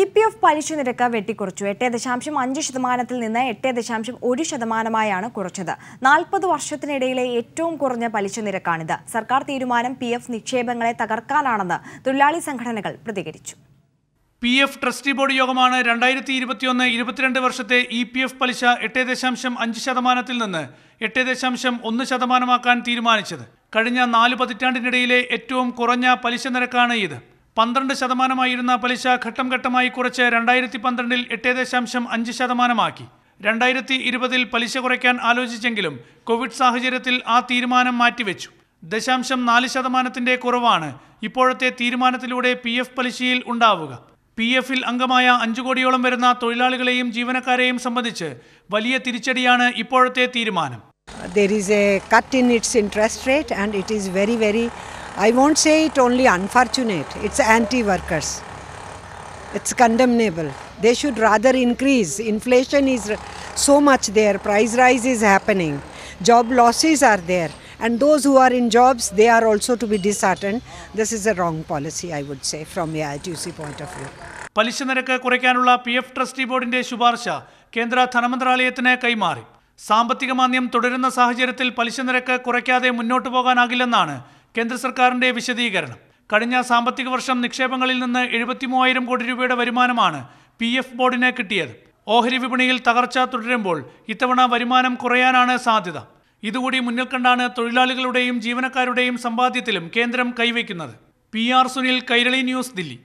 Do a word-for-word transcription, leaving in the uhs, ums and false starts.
E P F പലിശ നിരക്ക് വെട്ടിക്കുറച്ചു എട്ട് ദശാംശം അഞ്ച് ശതമാനത്തിൽ നിന്ന് എട്ട് ദശാംശം ഒന്ന് ശതമാനമായാണ് കുറച്ചത് നാൽപ്പത് വർഷത്തിനിടയിലെ ഏറ്റവും കുറഞ്ഞ പലിശ നിരക്കാണിത് സർക്കാർ തീരുമാനം പി എഫ് നിക്ഷേപങ്ങളെ തകർക്കാനാണെന്ന് തൊഴിലാളി സംഘടനകൾ പ്രതികരിച്ചു പി എഫ് ട്രസ്റ്റി ബോർഡ് യോഗമാണ് രണ്ടായിരത്തി ഇരുപത്തിയൊന്ന് ഇരുപത്തിരണ്ട് വർഷത്തെ ഇ പി എഫ് പലിശ എട്ട് ദശാംശം അഞ്ച് ശതമാനത്തിൽ നിന്ന് എട്ട് ദശാംശം ഒന്ന് ശതമാനമാക്കാൻ തീരുമാനിച്ചത് കഴിഞ്ഞ നാല് പതിറ്റാണ്ടിനിടയിലെ ഏറ്റവും കുറഞ്ഞ പലിശ നിരക്കാണ് ഇത് പന്ത്രണ്ട് ശതമാനമായിരുന്ന പലിശ ഘട്ടം ഘട്ടമായി കുറച്ച് രണ്ടായിരത്തി പന്ത്രണ്ടിൽ എട്ട് ദശാംശം അഞ്ച് ശതമാനമാക്കി രണ്ടായിരത്തി ഇരുപതിൽ പലിശ കുറയ്ക്കാൻ ആലോചിച്ചെങ്കിലും കോവിഡ് സാഹചര്യത്തിൽ ആ തീരുമാനം മാറ്റിവെച്ചു ദശാംശം നാല് ശതമാനത്തിന്റെ കുറവാണ് ഇപ്പോഴത്തെ തീരുമാനത്തിലൂടെ പി എഫ് പലിശയിൽ ഉണ്ടാവുക പി എഫിൽ അംഗമായ അഞ്ചു കോടിയോളം വരുന്ന തൊഴിലാളികളെയും ജീവനക്കാരെയും സംബന്ധിച്ച് വലിയ തിരിച്ചടിയാണ് ഇപ്പോഴത്തെ തീരുമാനം There is a cut in its interest rate and it is very, very, I won't say it only unfortunate, it's anti-workers. It's condemnable. They should rather increase. Inflation is so much there, price rise is happening, job losses are there. And those who are in jobs, they are also to be disheartened. This is a wrong policy, I would say, from the I T U C point of view. പലിശ നിരക്ക് കുറയ്ക്കാനുള്ള P F trustee ബോർഡിന്റെ ശുപാർശ കേന്ദ്ര ധനമന്ത്രാലയത്തിന് കൈമാറി. സാമ്പത്തിക മാന്ദ്യം തുടരുന്ന സാഹചര്യത്തിൽ പലിശ നിരക്ക് കുറയ്ക്കാതെ മുന്നോട്ടു പോകാനാകില്ലെന്നാണ് കേന്ദ്ര സർക്കാരിന്റെ വിശദീകരണം കഴിഞ്ഞ സാമ്പത്തിക വർഷം നിക്ഷേപങ്ങളിൽ നിന്ന് എഴുപത്തി മൂവായിരം കോടി രൂപയുടെ വരുമാനമാണ് പി എഫ് ബോർഡിന് കിട്ടിയത് ഓഹരി വിപണിയിൽ തകർച്ച തുടരുമ്പോൾ ഇത്തവണ വരുമാനം കുറയാനാണ് സാധ്യത ഇതുകൂടി മുന്നിൽ കണ്ടാണ് തൊഴിലാളികളുടെയും ജീവനക്കാരുടെയും സമ്പാദ്യത്തിലും കേന്ദ്രം കൈവയ്ക്കുന്നത് P R Sunil Kairali news Delhi